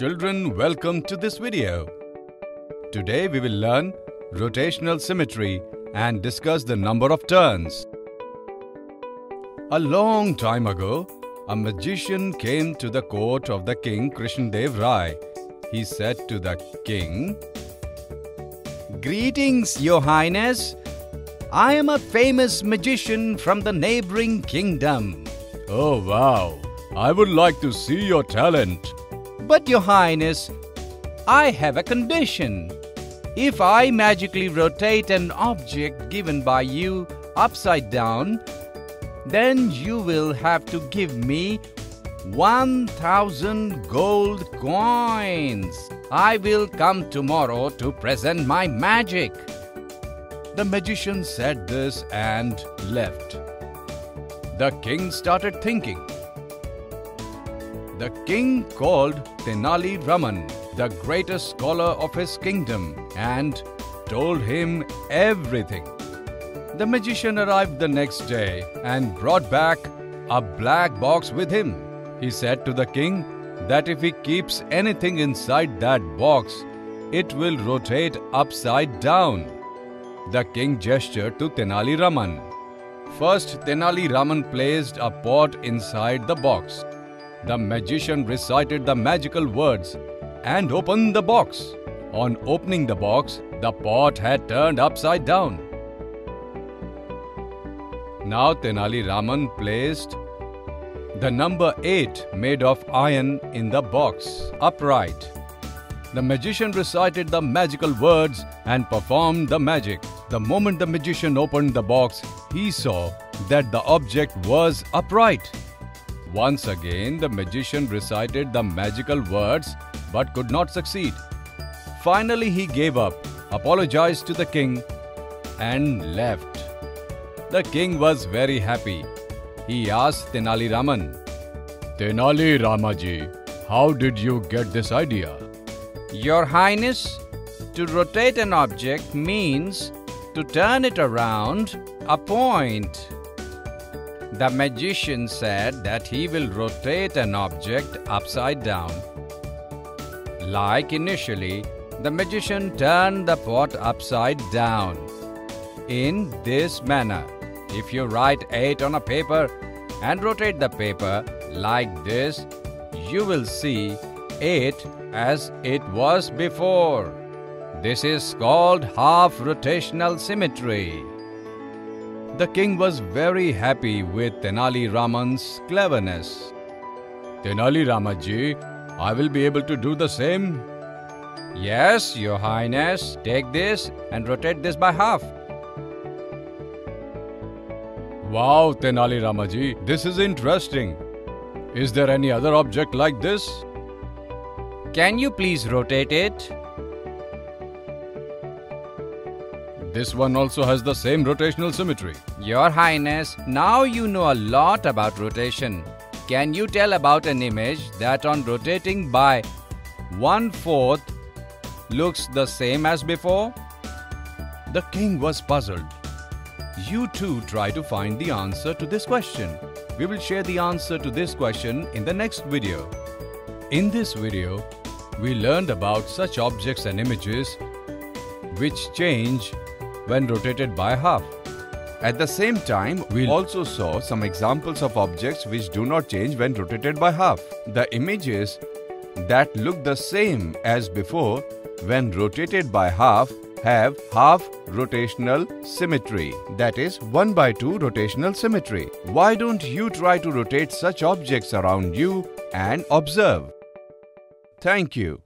Children, welcome to this video. Today we will learn rotational symmetry and discuss the number of turns. A long time ago, a magician came to the court of the king Krishnadevaray. He said to the king, "Greetings, Your Highness. I am a famous magician from the neighboring kingdom." "Oh wow, I would like to see your talent." "But Your Highness, I have a condition. If I magically rotate an object given by you upside down, then you will have to give me 1,000 gold coins. I will come tomorrow to present my magic." The magician said this and left. The king started thinking. The king called Tenali Raman, the greatest scholar of his kingdom, and told him everything. The magician arrived the next day and brought back a black box with him. He said to the king that if he keeps anything inside that box, it will rotate upside down. The king gestured to Tenali Raman. First, Tenali Raman placed a pot inside the box. The magician recited the magical words and opened the box. On opening the box, the pot had turned upside down. Now Tenali Raman placed the number 8 made of iron in the box upright. The magician recited the magical words and performed the magic. The moment the magician opened the box, he saw that the object was upright. Once again, the magician recited the magical words but could not succeed. Finally, he gave up, apologized to the king, and left. The king was very happy. He asked Tenali Raman, "Tenali Ramaji, how did you get this idea?" "Your Highness, to rotate an object means to turn it around a point. The magician said that he will rotate an object upside down. Like initially, the magician turned the pot upside down. In this manner, if you write 8 on a paper and rotate the paper like this, you will see 8 as it was before. This is called half rotational symmetry." The king was very happy with Tenali Raman's cleverness. "Tenali Ramaji, I will be able to do the same?" "Yes, Your Highness. Take this and rotate this by half." "Wow, Tenali Ramaji, this is interesting. Is there any other object like this?" "Can you please rotate it?" "This one also has the same rotational symmetry." "Your Highness, now you know a lot about rotation. Can you tell about an image that on rotating by 1/4 looks the same as before?" The king was puzzled. You too try to find the answer to this question. We will share the answer to this question in the next video. In this video, we learned about such objects and images which change when rotated by half. At the same time, we also saw some examples of objects which do not change when rotated by half. The images that look the same as before when rotated by half have half rotational symmetry, that is 1/2 rotational symmetry. Why don't you try to rotate such objects around you and observe? Thank you.